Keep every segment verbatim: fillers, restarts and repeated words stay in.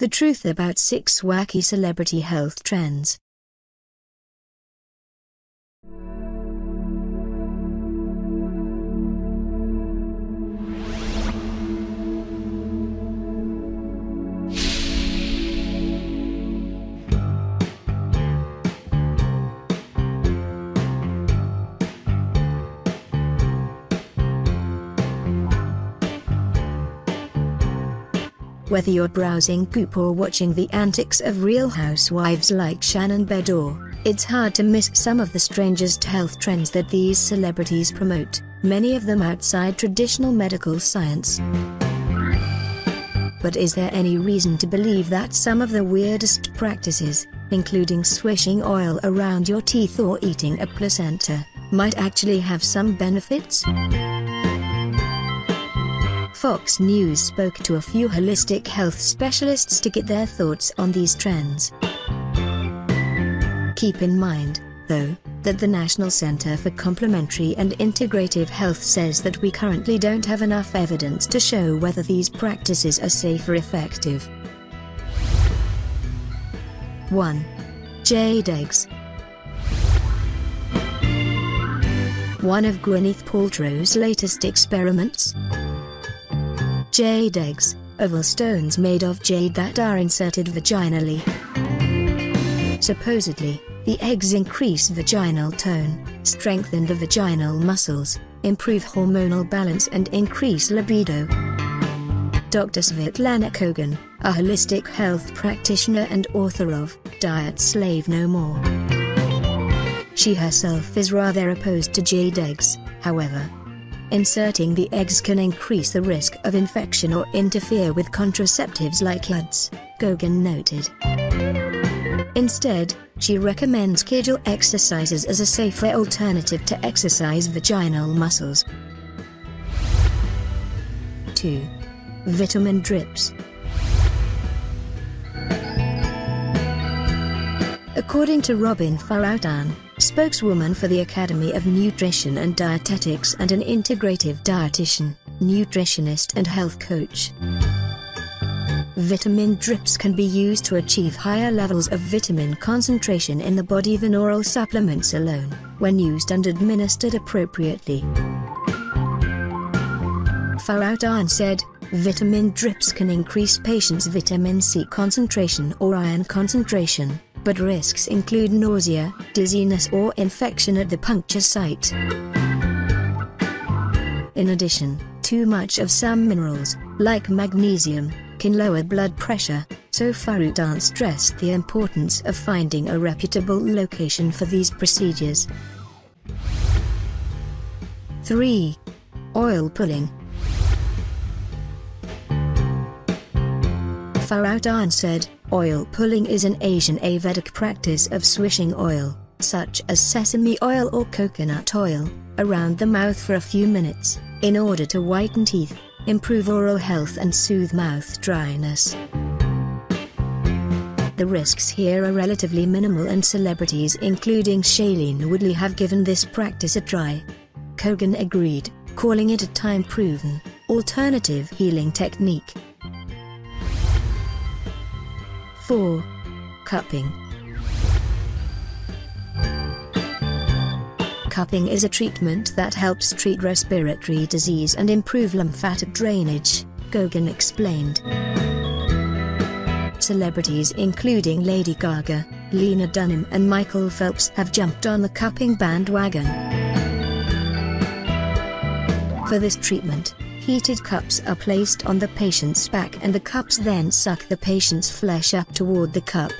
The truth about six wacky celebrity health trends. Whether you're browsing Goop or watching the antics of real housewives like Shannon Bedore, it's hard to miss some of the strangest health trends that these celebrities promote, many of them outside traditional medical science. But is there any reason to believe that some of the weirdest practices, including swishing oil around your teeth or eating a placenta, might actually have some benefits? Fox News spoke to a few holistic health specialists to get their thoughts on these trends. Keep in mind, though, that the National Center for Complementary and Integrative Health says that we currently don't have enough evidence to show whether these practices are safe or effective. one. Jade eggs. One of Gwyneth Paltrow's latest experiments. Jade eggs, oval stones made of jade that are inserted vaginally. Supposedly, the eggs increase vaginal tone, strengthen the vaginal muscles, improve hormonal balance and increase libido. Doctor Svetlana Kogan, a holistic health practitioner and author of Diet Slave No More. She herself is rather opposed to jade eggs, however. Inserting the eggs can increase the risk of infection or interfere with contraceptives like U D S, Kogan noted. Instead, she recommends Kegel exercises as a safer alternative to exercise vaginal muscles. two. Vitamin drips. According to Robin Foroutan, spokeswoman for the Academy of Nutrition and Dietetics and an integrative dietitian, nutritionist and health coach, vitamin drips can be used to achieve higher levels of vitamin concentration in the body than oral supplements alone, when used and administered appropriately. Foroutan said, vitamin drips can increase patients' vitamin C concentration or iron concentration, but risks include nausea, dizziness or infection at the puncture site. In addition, too much of some minerals, like magnesium, can lower blood pressure, so Foroutan stressed the importance of finding a reputable location for these procedures. three. Oil pulling. Foroutan said, oil pulling is an Asian Ayurvedic practice of swishing oil, such as sesame oil or coconut oil, around the mouth for a few minutes, in order to whiten teeth, improve oral health and soothe mouth dryness. The risks here are relatively minimal and celebrities including Shailene Woodley have given this practice a try. Kogan agreed, calling it a time-proven, alternative healing technique. four. Cupping. Cupping is a treatment that helps treat respiratory disease and improve lymphatic drainage, Kogan explained. Celebrities including Lady Gaga, Lena Dunham and Michael Phelps have jumped on the cupping bandwagon. For this treatment, heated cups are placed on the patient's back and the cups then suck the patient's flesh up toward the cup.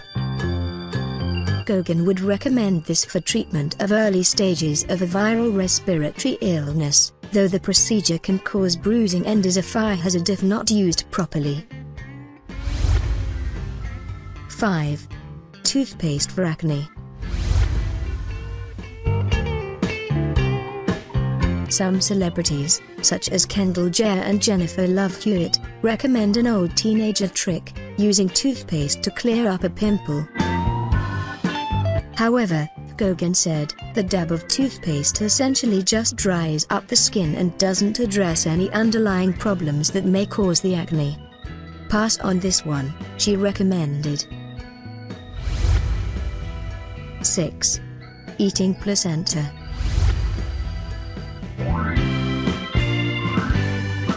Kogan would recommend this for treatment of early stages of a viral respiratory illness, though the procedure can cause bruising and is a fire hazard if not used properly. five. Toothpaste for acne. Some celebrities, such as Kendall Jenner and Jennifer Love Hewitt, recommend an old teenager trick, using toothpaste to clear up a pimple. However, Kogan said, the dab of toothpaste essentially just dries up the skin and doesn't address any underlying problems that may cause the acne. Pass on this one, she recommended. six. Eating placenta.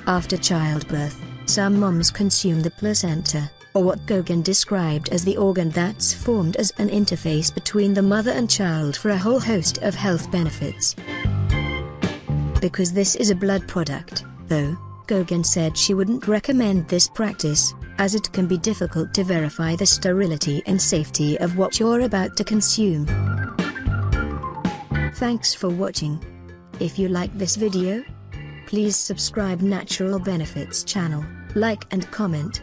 After childbirth, some moms consume the placenta, or what Kogan described as the organ that's formed as an interface between the mother and child, for a whole host of health benefits. Because this is a blood product, though, Kogan said she wouldn't recommend this practice, as it can be difficult to verify the sterility and safety of what you're about to consume. Thanks for watching. If you like this video, please subscribe Natural Benefits channel, like and comment.